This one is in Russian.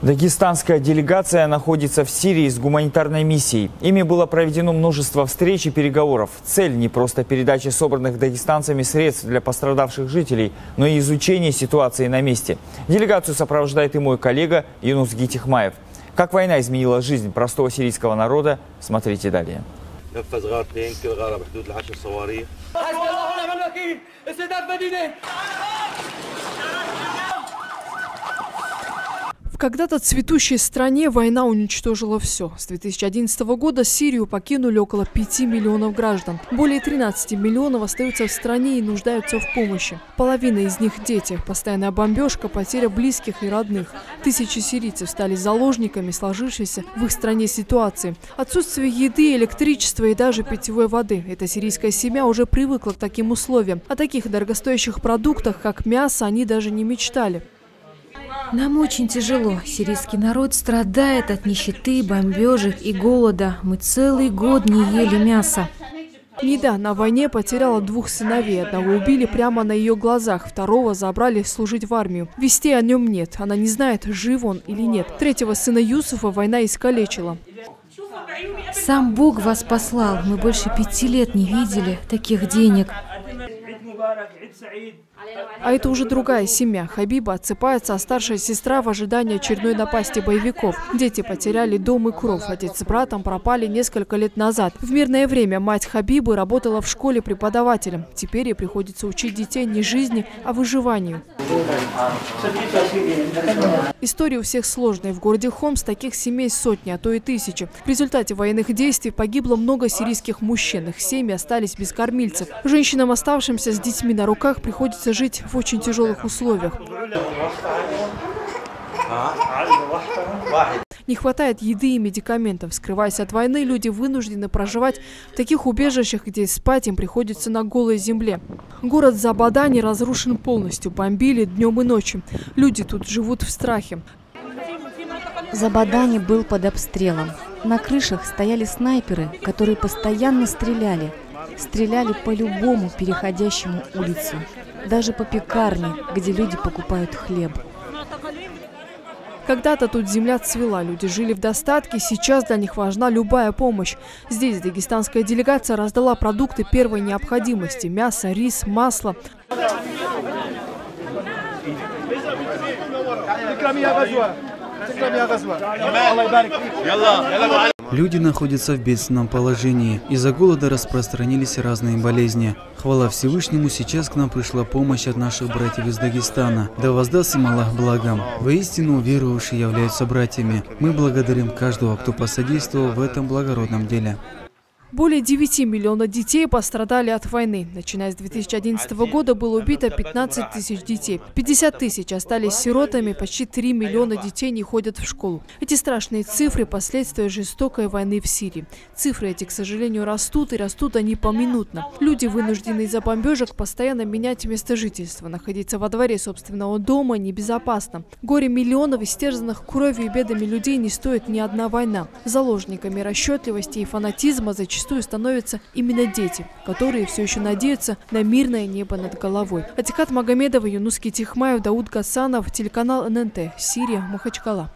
Дагестанская делегация находится в Сирии с гуманитарной миссией. Ими было проведено множество встреч и переговоров. Цель не просто передача собранных дагестанцами средств для пострадавших жителей, но и изучение ситуации на месте. Делегацию сопровождает и мой коллега Юнус Гитихмаев. Как война изменила жизнь простого сирийского народа, смотрите далее. Когда-то цветущей стране война уничтожила все. С 2011 года Сирию покинули около 5 миллионов граждан. Более 13 миллионов остаются в стране и нуждаются в помощи. Половина из них – дети. Постоянная бомбежка, потеря близких и родных. Тысячи сирийцев стали заложниками сложившейся в их стране ситуации. Отсутствие еды, электричества и даже питьевой воды. Эта сирийская семья уже привыкла к таким условиям. О таких дорогостоящих продуктах, как мясо, они даже не мечтали. Нам очень тяжело. Сирийский народ страдает от нищеты, бомбежек и голода. Мы целый год не ели мясо. Нида на войне потеряла двух сыновей. Одного убили прямо на ее глазах, второго забрали служить в армию. Вестей о нем нет. Она не знает, жив он или нет. Третьего сына Юсуфа война искалечила. Сам Бог вас послал. Мы больше 5 лет не видели таких денег. А это уже другая семья. Хабиба отсыпается, а старшая сестра в ожидании очередной напасти боевиков. Дети потеряли дом и кров. Отец с братом пропали несколько лет назад. В мирное время мать Хабибы работала в школе преподавателем. Теперь ей приходится учить детей не жизни, а выживанию. История у всех сложная. В городе Хомс таких семей сотни, а то и тысячи. В результате военных действий погибло много сирийских мужчин. Их семьи остались без кормильцев. Женщинам, оставшимся с детьми на руках, приходится жить в очень тяжелых условиях. Не хватает еды и медикаментов. Скрываясь от войны, люди вынуждены проживать в таких убежищах, где спать им приходится на голой земле. Город Забадани разрушен полностью. Бомбили днем и ночью. Люди тут живут в страхе. Забадани был под обстрелом. На крышах стояли снайперы, которые постоянно стреляли. Стреляли по любому переходящему улицу. Даже по пекарне, где люди покупают хлеб. Когда-то тут земля цвела, люди жили в достатке, сейчас для них важна любая помощь. Здесь дагестанская делегация раздала продукты первой необходимости – мясо, рис, масло. Люди находятся в бедственном положении. Из-за голода распространились разные болезни. Хвала Всевышнему, сейчас к нам пришла помощь от наших братьев из Дагестана. Да воздастся им Аллах благом. Воистину, верующие являются братьями. Мы благодарим каждого, кто посодействовал в этом благородном деле. Более 9 миллионов детей пострадали от войны. Начиная с 2011 года было убито 15 тысяч детей. 50 тысяч остались сиротами, почти 3 миллиона детей не ходят в школу. Эти страшные цифры – последствия жестокой войны в Сирии. Цифры эти, к сожалению, растут, и растут они поминутно. Люди вынуждены из-за бомбежек постоянно менять место жительства. Находиться во дворе собственного дома небезопасно. Горе миллионов истерзанных кровью и бедами людей не стоит ни одна война. Заложниками расчетливости и фанатизма зачастую становятся именно дети, которые все еще надеются на мирное небо над головой. Атикат Магомедова, Юнус Гитихмаев, Дауд Гасанов, телеканал ННТ, Сирия, Махачкала.